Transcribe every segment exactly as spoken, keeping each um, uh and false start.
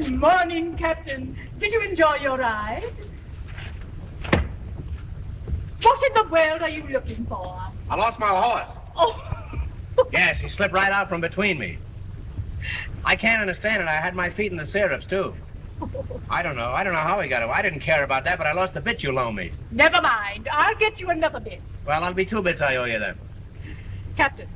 Good morning, Captain. Did you enjoy your ride? What in the world are you looking for? I lost my horse. Oh. Yes, he slipped right out from between me. I can't understand it. I had my feet in the syrups, too. I don't know. I don't know how he got away. I didn't care about that, but I lost the bit you loaned me. Never mind. I'll get you another bit. Well, I'll be two bits I owe you, then. Captain,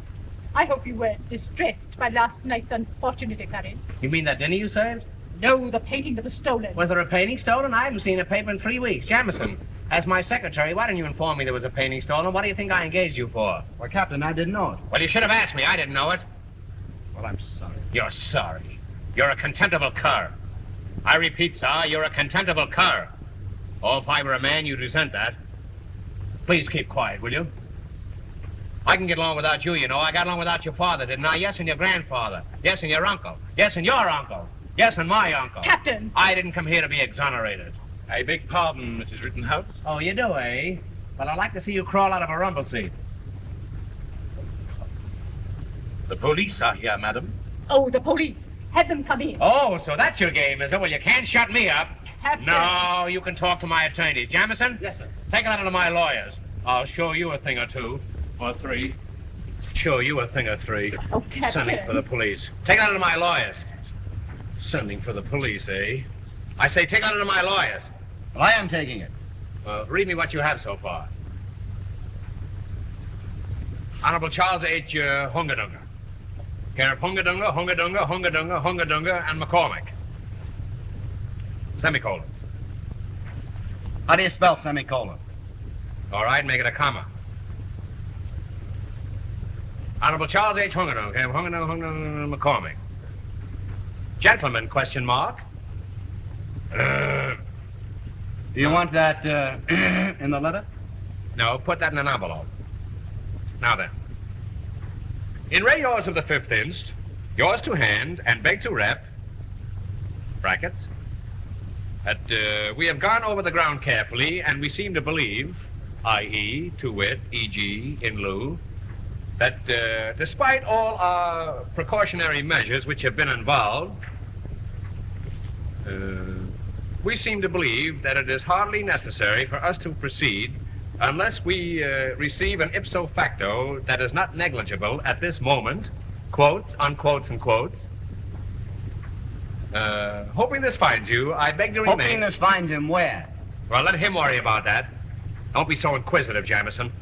I hope you weren't distressed by last night's unfortunate occurrence. You mean that dinner you served? No, the painting that was stolen. Was there a painting stolen? I haven't seen a paper in three weeks. Jamison, as my secretary, why didn't you inform me there was a painting stolen? What do you think I engaged you for? Well, Captain, I didn't know it. Well, you should have asked me. I didn't know it. Well, I'm sorry. You're sorry. You're a contemptible cur. I repeat, sir, you're a contemptible cur. Oh, if I were a man, you'd resent that. Please keep quiet, will you? I can get along without you, you know. I got along without your father, didn't I? Yes, and your grandfather. Yes, and your uncle. Yes, and your uncle. Yes, and my uncle. Captain! I didn't come here to be exonerated. I beg pardon, Missus Rittenhouse. Oh, you do, eh? Well, I'd like to see you crawl out of a rumble seat. The police are here, madam. Oh, the police. Have them come in. Oh, so that's your game, is it? Well, you can't shut me up. Captain. No, you can talk to my attorney. Jamison? Yes, sir. Take a letter to my lawyers. I'll show you a thing or two. Or three. Show you a thing or three. Oh, Captain. Sending for the police. Take a letter to my lawyers. Sending for the police, eh? I say, take a letter to my lawyers. Well, I am taking it. Well, read me what you have so far. Honorable Charles H. Uh, Hungerdunger. Care of Hungerdunger, Hungerdunger, Hungerdunger, Hungerdunger, and McCormick. Semicolon. How do you spell semicolon? All right, make it a comma. Honorable Charles H. Hungerdunger, care of Hungerdunger, Hungerdunger, and McCormick. Gentlemen, question mark. Uh, do you want that uh, in the letter? No, put that in an envelope. Now then. In re yours of the fifth inst, yours to hand and beg to rep, brackets, that uh, we have gone over the ground carefully and we seem to believe, that is, to wit, for example, in lieu, that uh, despite all our precautionary measures which have been involved, uh, we seem to believe that it is hardly necessary for us to proceed unless we uh, receive an ipso facto that is not negligible at this moment, quotes, unquotes, and quotes. Uh, hoping this finds you, I beg to remain... Hoping this finds him where? Well, let him worry about that. Don't be so inquisitive, Jamison.